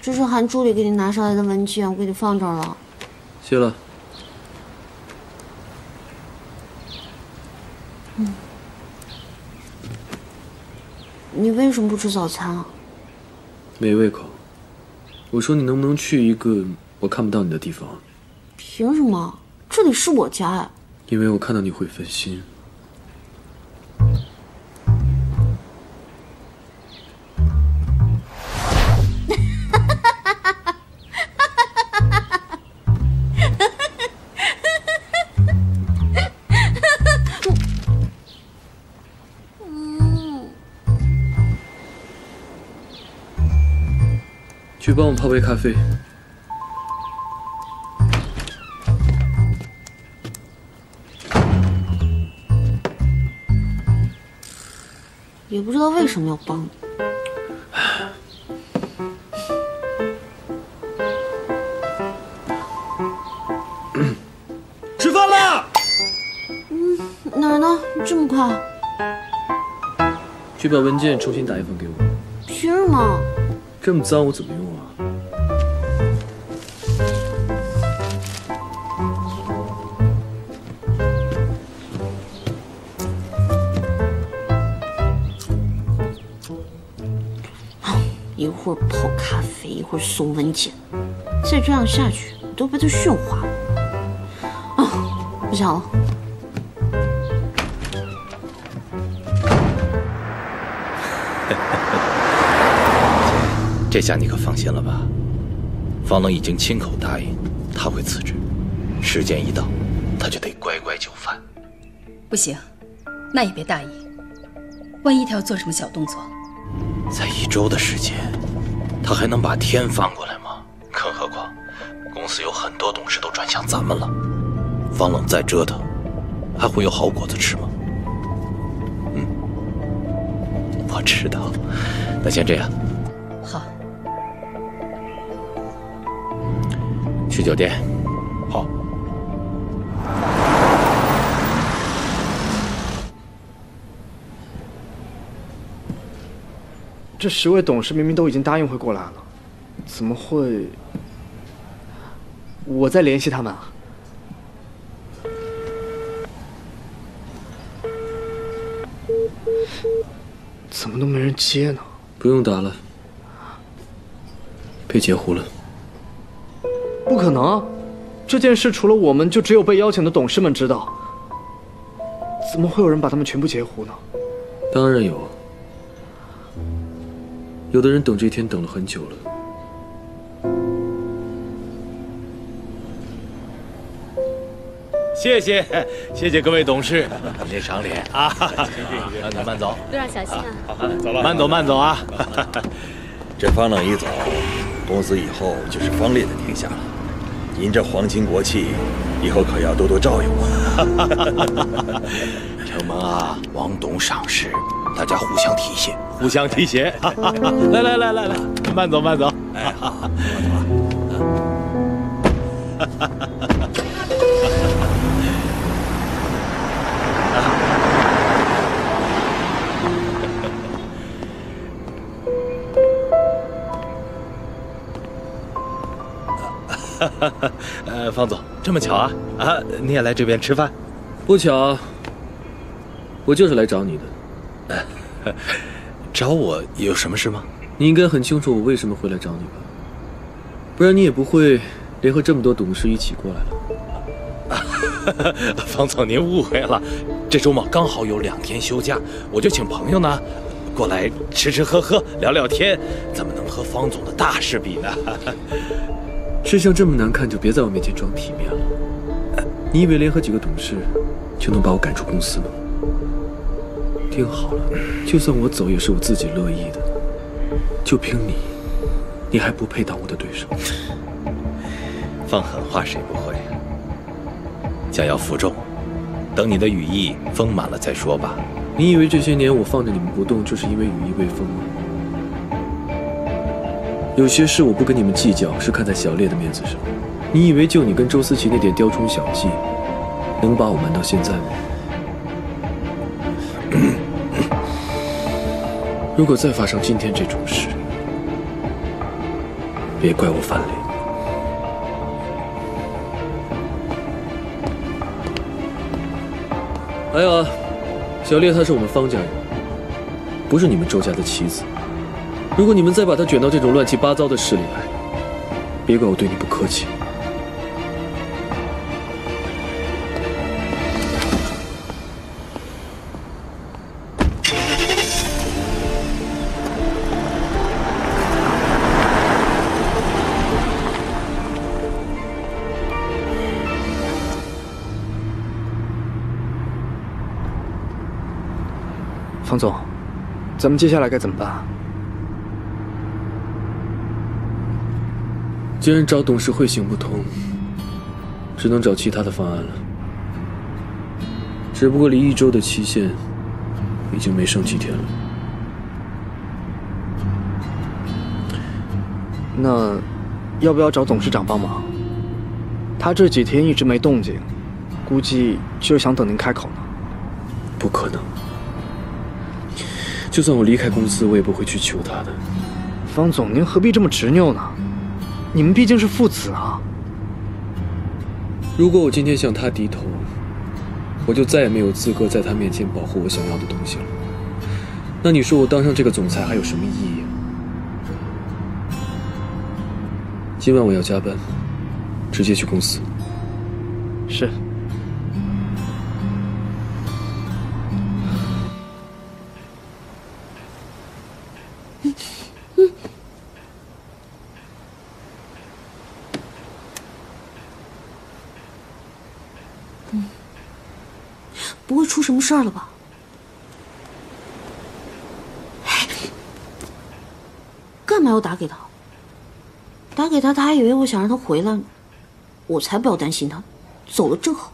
这是韩助理给你拿上来的文件，我给你放这儿了。谢了。嗯。你为什么不吃早餐啊？没胃口。我说你能不能去一个我看不到你的地方？凭什么？这里是我家呀。因为我看到你会分心。 去帮我泡杯咖啡。也不知道为什么要帮你。吃饭了。嗯，哪儿呢？这么快？去把文件重新打一份给我。凭什么？这么脏，我怎么用？ 一会儿泡咖啡，一会儿送文件，再这样下去，你都被他驯化了。啊，不想了。这下你可放心了吧？方冷已经亲口答应，他会辞职，时间一到，他就得乖乖就范。不行，那也别大意，万一他要做什么小动作。 才1周的时间，他还能把天翻过来吗？更何况，公司有很多董事都转向咱们了。方冷再折腾，还会有好果子吃吗？嗯，我知道。那先这样。好。去酒店。好。这10位董事明明都已经答应会过来了，怎么会？我再联系他们啊。怎么都没人接呢？不用打了，被截胡了。不可能，这件事除了我们，就只有被邀请的董事们知道。怎么会有人把他们全部截胡呢？当然有。 有的人等这一天等了很久了。谢谢各位董事，脸赏脸啊！那慢走，路上小心啊！好，走了，慢走啊！这方冷一走，公司以后就是方烈的天下了。您这皇亲国戚，以后可要多多照应我。承蒙啊，王董赏识。 大家互相提携，来，慢走，哎，好，走吧。方总，这么巧啊？啊，你也来这边吃饭？不巧，我就是来找你的。 找我有什么事吗？你应该很清楚我为什么会来找你吧，不然你也不会联合这么多董事一起过来了。方总，您误会了，这周末刚好有2天休假，我就请朋友呢过来吃喝聊聊天，怎么能和方总的大事比呢？身上这么难看，就别在我面前装体面了。你以为联合几个董事就能把我赶出公司吗？ 定好了，就算我走也是我自己乐意的。就凭你，你还不配当我的对手。放狠话谁不会？想要服众，等你的羽翼丰满了再说吧。你以为这些年我放着你们不动，就是因为羽翼未丰吗？有些事我不跟你们计较，是看在小烈的面子上。你以为就你跟周思琪那点雕虫小技，能把我瞒到现在吗？ 如果再发生今天这种事，别怪我反脸。 还有啊，小烈她是我们方家人，不是你们周家的妻子。如果你们再把她卷到这种乱七八糟的事里来，别怪我对你不客气。方总，咱们接下来该怎么办啊？既然找董事会行不通，只能找其他的方案了。只不过离一周的期限已经没剩几天了。那要不要找董事长帮忙？他这几天一直没动静，估计就是想等您开口呢。不可能。 就算我离开公司，我也不会去求他的。方总，您何必这么执拗呢？你们毕竟是父子啊。如果我今天向他低头，我就再也没有资格在他面前保护我想要的东西了。那你说我当上这个总裁还有什么意义啊？今晚我要加班，直接去公司。是。 不会出什么事儿了吧？干嘛要打给他？打给他，他还以为我想让他回来呢。我才不要担心他，走了正好。